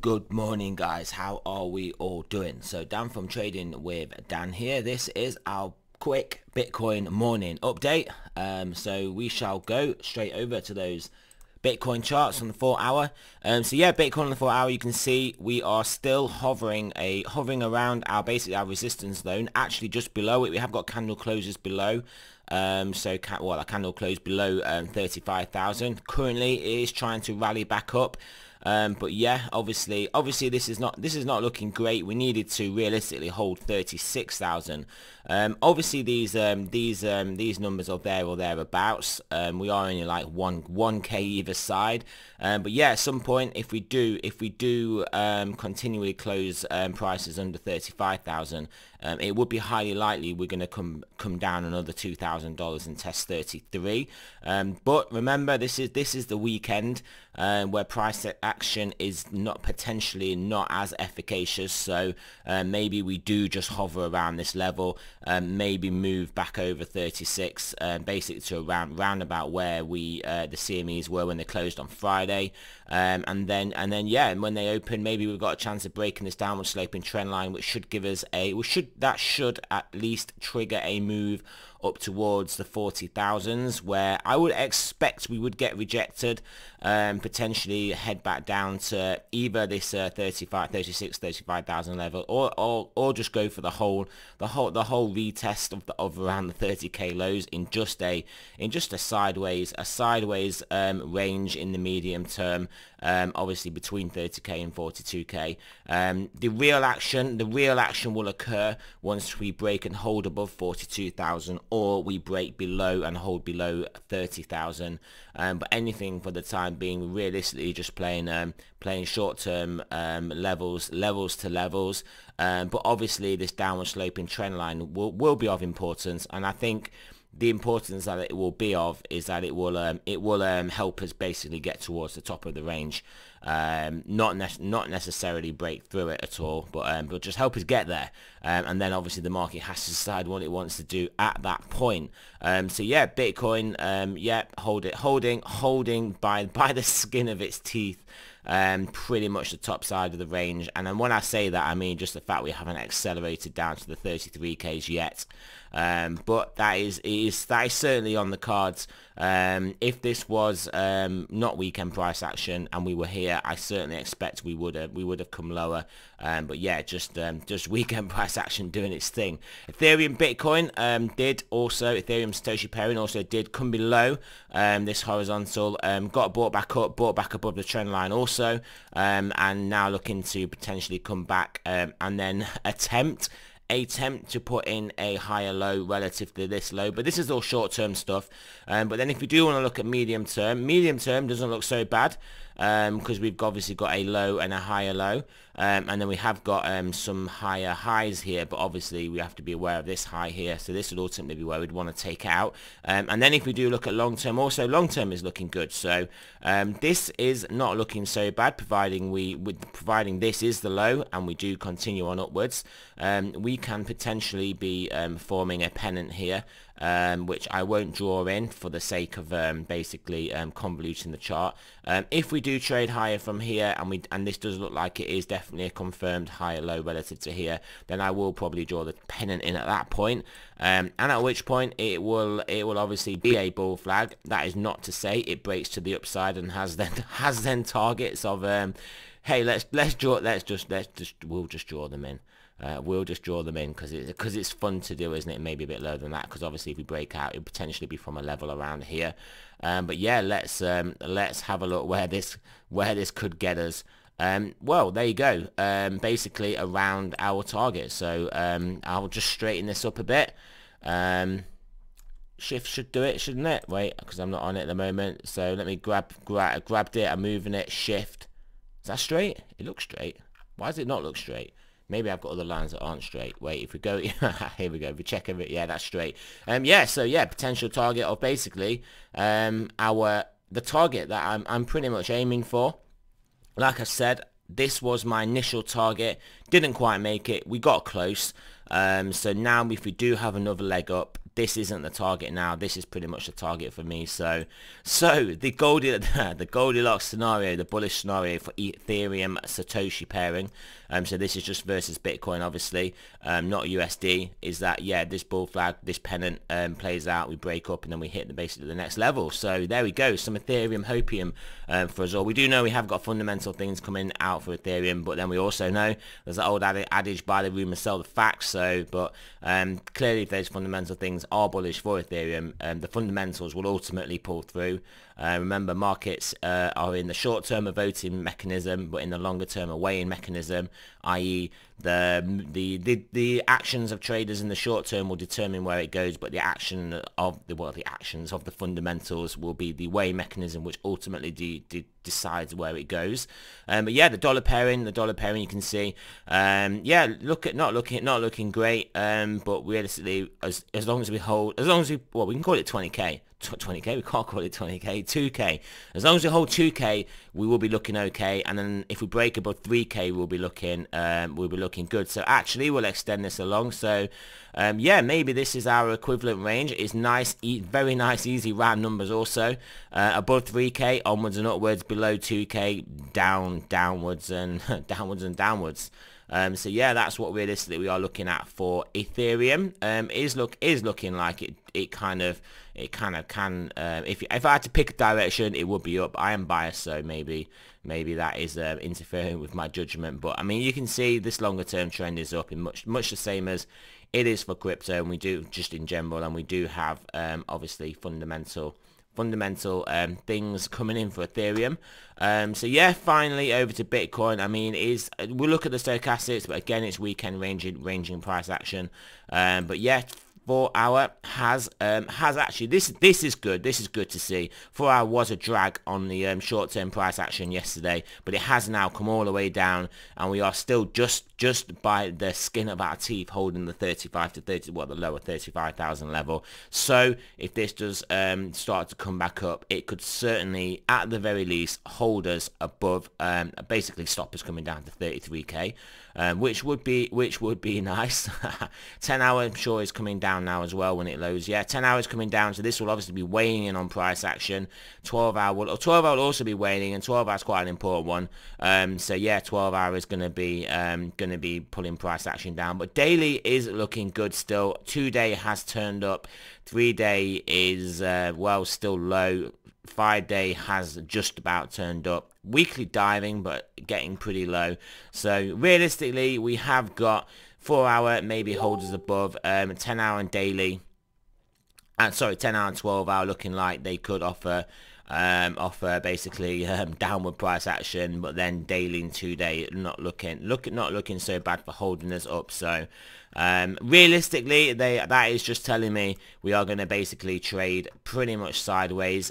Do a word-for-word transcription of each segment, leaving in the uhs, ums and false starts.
Good morning guys, how are we all doing? So Dan from Trading with Dan here. This is our quick Bitcoin morning update. Um, so we shall go straight over to those Bitcoin charts on the four hour. Um, so yeah, Bitcoin on the four hour, you can see we are still hovering a hovering around our basically our resistance zone, actually just below it. We have got candle closes below. Um, so can, well, our candle closed below um, thirty-five thousand. Currently it is trying to rally back up. Um, but yeah, obviously, obviously this is not this is not looking great. We needed to realistically hold thirty-six thousand. Um, obviously, these um, these um, these numbers are there or thereabouts. Um, we are only like one one k either side. Um, but yeah, at some point, if we do if we do um, continually close um, prices under thirty-five thousand, um, it would be highly likely we're going to come come down another two thousand dollars and test thirty-three. Um, but remember, this is this is the weekend uh, where price action is not potentially not as efficacious, so uh, maybe we do just hover around this level, um, maybe move back over thirty-six, uh, basically to around round about where we uh, the C M Es were when they closed on Friday, um, and then and then yeah, and when they open, maybe we've got a chance of breaking this downward sloping trend line, which should give us a we should that should at least trigger a move up towards the forty thousands, where I would expect we would get rejected, um, potentially head back down to either this uh, thirty-five, thirty-six, thirty-five thousand level, or, or or just go for the whole the whole the whole retest of the, of around the thirty K lows in just a in just a sideways a sideways um, range in the medium term, um, obviously between thirty K and forty-two K. Um, the real action the real action will occur once we break and hold above forty-two thousand, or we break below and hold below thirty thousand. Um, but anything for the time being, realistically just playing. Um, playing short-term um, levels, levels to levels, um, but obviously this downward sloping trend line will, will be of importance, and I think the importance that it will be of is that it will um, it will um, help us basically get towards the top of the range, um, not ne not necessarily break through it at all, but um, but just help us get there, um, and then obviously the market has to decide what it wants to do at that point. Um, so yeah, Bitcoin, um, yeah, hold it, holding, holding by by the skin of its teeth. Um, pretty much the top side of the range, and then when I say that, I mean just the fact we haven't accelerated down to the thirty-three Ks yet, um, but that is, is that is certainly on the cards. Um, if this was um, not weekend price action and we were here, I certainly expect we would have we would have come lower, um, but yeah, just um, just weekend price action doing its thing. Ethereum, Bitcoin um, did also Ethereum Satoshi pairing also did come below um, this horizontal, um, got bought back up bought back above the trend line also. So, um, and now looking to potentially come back um, and then attempt attempt to put in a higher low relative to this low, but this is all short-term stuff. Um, but then if we do want to look at medium term, medium term doesn't look so bad, because um, we've obviously got a low and a higher low, um, and then we have got um, some higher highs here, but obviously we have to be aware of this high here, so this would ultimately be where we'd want to take out. Um, and then if we do look at long term, also long term is looking good, so um, this is not looking so bad, providing we with providing this is the low and we do continue on upwards. Um, we can potentially be um, forming a pennant here, um, which I won't draw in for the sake of um, basically um, convoluting the chart. Um, if we do trade higher from here, and we and this does look like it is definitely a confirmed higher low relative to here, then I will probably draw the pennant in at that point, um, and at which point it will it will obviously be a bull flag. That is not to say it breaks to the upside and has then has then targets of um, hey, let's let's draw let's just let's just we'll just draw them in. Uh, we'll just draw them in because it's because it's fun to do, isn't it? Maybe a bit lower than that, because obviously if we break out, it'll potentially be from a level around here. Um, but yeah, let's um, let's have a look where this where this could get us. Um, well, there you go. Um, basically around our target. So um, I'll just straighten this up a bit. Um, shift should do it, shouldn't it? Wait, because I'm not on it at the moment. So let me grab grab grabbed it. I'm moving it. Shift. Is that straight? It looks straight. Why does it not look straight? Maybe I've got other lines that aren't straight. Wait, if we go, here we go. If we check it, yeah, that's straight. Um, yeah, so yeah, potential target of basically um, our the target that I'm I'm pretty much aiming for. Like I said, this was my initial target. Didn't quite make it. We got close. Um, so now if we do have another leg up, this isn't the target now. This is pretty much the target for me. So, so the Goldilocks, the Goldilocks scenario, the bullish scenario for Ethereum Satoshi pairing. Um, so this is just versus Bitcoin, obviously, um, not U S D. Is that yeah? This bull flag, this pennant um, plays out. We break up and then we hit the basically the next level. So there we go. Some Ethereum hopium um, for us all. We do know we have got fundamental things coming out for Ethereum, but then we also know there's that old adage: buy the rumor, sell the facts. So, but um, clearly, if those fundamental things are bullish for Ethereum, um, the fundamentals will ultimately pull through. Uh, remember, markets uh, are in the short term a voting mechanism, but in the longer term a weighing mechanism, that is the the the, the actions of traders in the short term will determine where it goes, but the action of the well the actions of the fundamentals will be the weighing mechanism, which ultimately de de decides where it goes. Um, but yeah, the dollar pairing, the dollar pairing, you can see, um, yeah, look at not looking not looking great, um, but realistically, as as long as we hold, as long as we well, we can call it twenty K. twenty K, we can't call it twenty K, two K. As long as we hold two K, we will be looking okay, and then if we break above three K, we'll be looking um, we'll be looking good. So actually, we'll extend this along. So um, yeah, maybe this is our equivalent range. It's nice, e very nice, easy round numbers. Also uh, above three K, onwards and upwards. Below two K, down, downwards and downwards and downwards. Um, so yeah, that's what realistically we are looking at for Ethereum. Um, is look is looking like it. It kind of it kind of can. Um, if if I had to pick a direction, it would be up. I am biased, so maybe maybe that is uh, interfering with my judgment. But I mean, you can see this longer term trend is up in much much the same as it is for crypto, and we do just in general, and we do have um, obviously fundamental. fundamental um, things coming in for Ethereum. Um, so yeah, finally over to Bitcoin. I mean, is we'll look at the stochastics, but again, it's weekend ranging ranging price action. Um, but yeah, four hour has um, has actually this this is good. This is good to see. Four hour was a drag on the um, short term price action yesterday, but it has now come all the way down, and we are still just just by the skin of our teeth holding the thirty-five to thirty, well, the lower thirty-five thousand level. So if this does um, start to come back up, it could certainly, at the very least, hold us above. Um, basically, stop us coming down to thirty-three K, um, which would be which would be nice. Ten hour, I'm sure, is coming down now as well when it lows. Yeah, ten hours coming down, so this will obviously be weighing in on price action. Twelve hour will, twelve hour will also be weighing, and twelve hour is quite an important one. Um so yeah, twelve hour is going to be um going to be pulling price action down, but daily is looking good still. Two day has turned up, three day is uh well still low, five day has just about turned up, weekly diving but getting pretty low. So realistically, we have got four hour maybe holders above, um, ten hour and daily, and sorry, ten hour and twelve hour looking like they could offer um, offer basically um, downward price action, but then daily and two day not looking look not looking so bad for holding us up. So um, realistically, they that is just telling me we are going to basically trade pretty much sideways.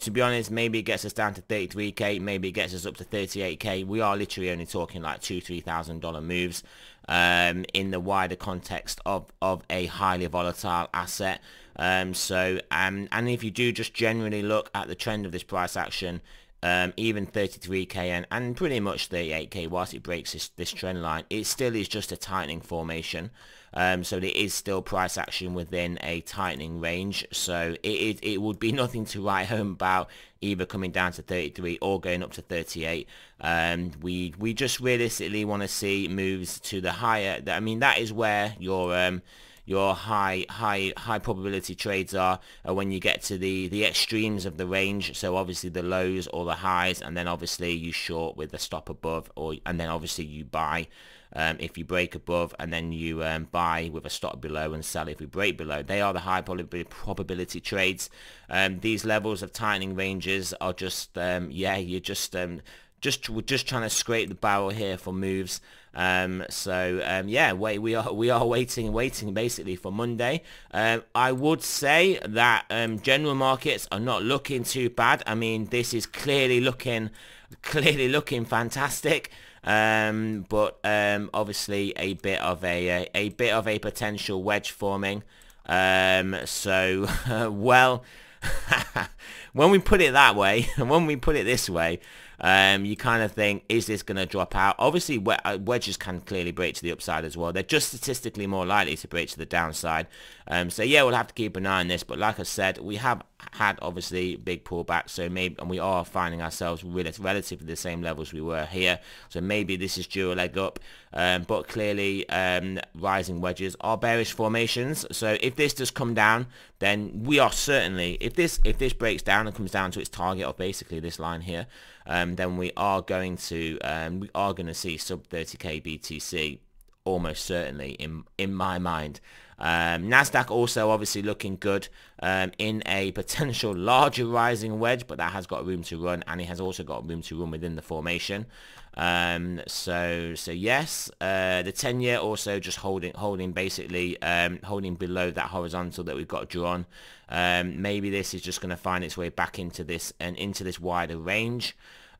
To be honest, maybe it gets us down to thirty-three K, maybe it gets us up to thirty-eight K. We are literally only talking like two, three thousand dollar moves. Um, in the wider context of, of a highly volatile asset. Um, so um, and if you do just generally look at the trend of this price action, um, even thirty-three K and, and pretty much thirty-eight K, whilst it breaks this, this trend line, it still is just a tightening formation. Um, so there is still price action within a tightening range, so it, it, it would be nothing to write home about either coming down to thirty-three or going up to thirty-eight. Um, we we just realistically want to see moves to the higher. I mean, that is where your um, your high high high probability trades are, uh, when you get to the the extremes of the range. So obviously the lows or the highs, and then obviously you short with the stop above, or and then obviously you buy. Um, if you break above, and then you um, buy with a stop below and sell if we break below. They are the high probability trades. Um, these levels of tightening ranges are just um, yeah, you're just um, just we're just trying to scrape the barrel here for moves. Um, so um, yeah, wait, we are we are waiting, waiting basically for Monday. Um, I would say that um, general markets are not looking too bad. I mean, this is clearly looking clearly looking fantastic. Um, but um, obviously a bit of a, a a bit of a potential wedge forming. Um, so uh, well, when we put it that way, when we put it this way, Um, you kind of think, is this going to drop out? Obviously, wedges can clearly break to the upside as well. They're just statistically more likely to break to the downside. Um, so yeah, we'll have to keep an eye on this. But like I said, we have had obviously big pullbacks, so maybe, and we are finding ourselves relative relatively the same levels we were here. So maybe this is due a leg up. Um, but clearly, um, rising wedges are bearish formations. So if this does come down, then we are certainly, if this if this breaks down and comes down to its target of basically this line here, um, then we are going to um, we are going to see sub thirty K B T C almost certainly in in my mind. Um, Nasdaq also obviously looking good um, in a potential larger rising wedge, but that has got room to run, and it has also got room to run within the formation. Um, so so yes, uh, the ten year also just holding holding basically um, holding below that horizontal that we've got drawn. Um, maybe this is just going to find its way back into this and into this wider range.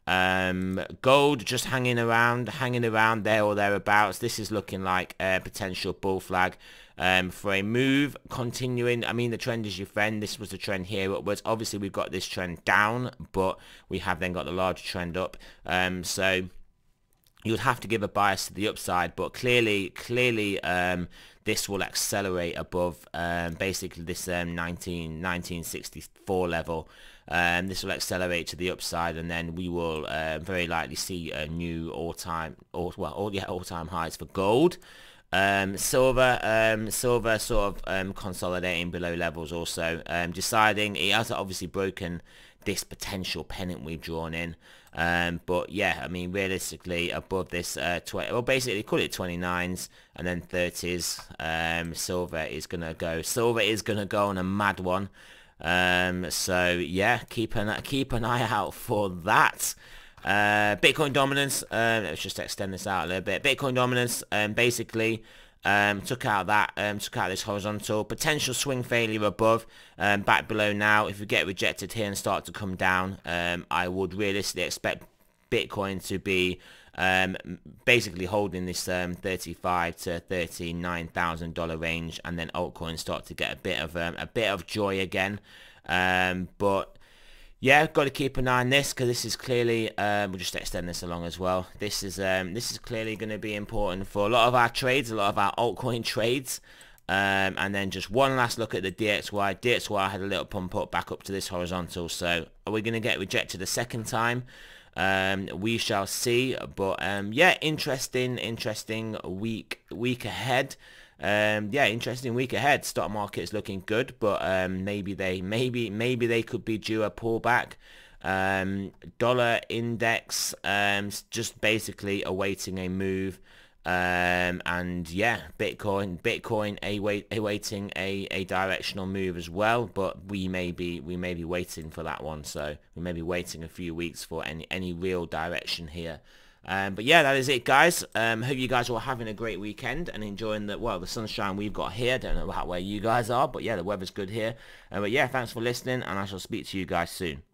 Um, gold just hanging around, hanging around there or thereabouts. This is looking like a potential bull flag um, for a move continuing. I mean, the trend is your friend. This was the trend here upwards. Obviously, we've got this trend down, but we have then got the larger trend up. Um, so you'd have to give a bias to the upside, but clearly, clearly, um, this will accelerate above um, basically this um, nineteen sixty-four level. Um, this will accelerate to the upside, and then we will uh, very likely see a new all-time, all, well, all, yeah, all-time highs for gold. Um, silver, um, silver sort of um, consolidating below levels also, um, deciding it has obviously broken this potential pennant we've drawn in. Um, but yeah, I mean, realistically above this uh, twenty, well, basically call it twenty-nines and then thirties. Um, silver is gonna go. Silver is gonna go on a mad one. Um, so yeah, keep an keep an eye out for that. Uh, Bitcoin dominance. Uh, let's just extend this out a little bit. Bitcoin dominance. Um, basically. Um, took out that, um, took out this horizontal, potential swing failure above, um, back below now. If we get rejected here and start to come down, um, I would realistically expect Bitcoin to be um, basically holding this um, thirty-five to thirty-nine thousand dollar range, and then altcoins start to get a bit of um, a bit of joy again. Um, but yeah, got to keep an eye on this, because this is clearly, um, we'll just extend this along as well. This is um, this is clearly going to be important for a lot of our trades, a lot of our altcoin trades. Um, and then just one last look at the D X Y. D X Y had a little pump up back up to this horizontal. So are we going to get rejected a second time? Um, we shall see. But um, yeah, interesting, interesting week, week ahead. Um, yeah, interesting week ahead. Stock market's looking good, but um, maybe they, maybe, maybe they could be due a pullback. Um, dollar index, um, just basically awaiting a move. Um, and yeah, Bitcoin, Bitcoin await, awaiting a a directional move as well. But we may be, we may be waiting for that one. So we may be waiting a few weeks for any any real direction here. Um, but yeah, that is it, guys. Um, hope you guys are having a great weekend and enjoying the, well, the sunshine we've got here. Don't know about where you guys are, but yeah, the weather's good here. Uh, but yeah, thanks for listening, and I shall speak to you guys soon.